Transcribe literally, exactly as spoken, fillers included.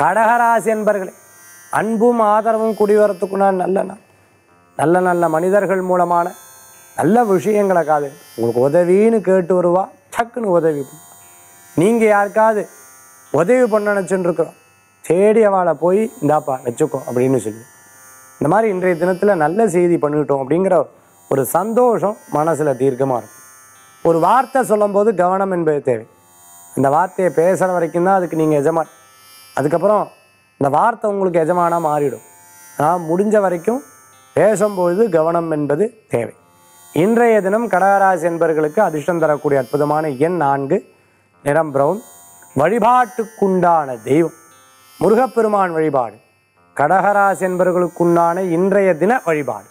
கடகராசி என்பர்களே, அன்பும் ஆதரவும் குடிவரத்துக்கு நான் நல்ல நல்ல நல்ல மனிதர்கள் மூலமான நல்ல விஷயங்களை காது உங்களுக்கு உதவின்னு கேட்டு வருவா, டக்குன்னு உதவி. நீங்கள் யாருக்காவது உதவி பண்ண நினச்சின்னு இருக்கிறோம், தேடி அவளை போய் இந்தாப்பா வச்சுக்கோ அப்படின்னு சொல்லி இந்த மாதிரி இன்றைய தினத்தில் நல்ல செய்தி பண்ணிவிட்டோம் அப்படிங்கிற ஒரு சந்தோஷம் மனசில் தீர்க்கமாக இருக்கும். ஒரு வார்த்தை சொல்லும்போது கவனம் என்பது தேவை. அந்த வார்த்தையை பேசுகிற வரைக்கும் தான் அதுக்கு நீங்கள் எஜமான். அதுக்கப்புறம் இந்த வார்த்தை உங்களுக்கு எஜமானாக மாறிடும். ஆனால் முடிஞ்ச வரைக்கும் பேசும்பொழுது கவனம் என்பது தேவை. இன்றைய தினம் கடகராசி என்பவர்களுக்கு அதிர்ஷ்டம் தரக்கூடிய அற்புதமான எண் நான்கு, நிறம் பிரவுன். வழிபாட்டுக்குண்டான தெய்வம் முருகப்பெருமான் வழிபாடு கடகராசி என்பவர்களுக்குண்டான இன்றைய தின வழிபாடு.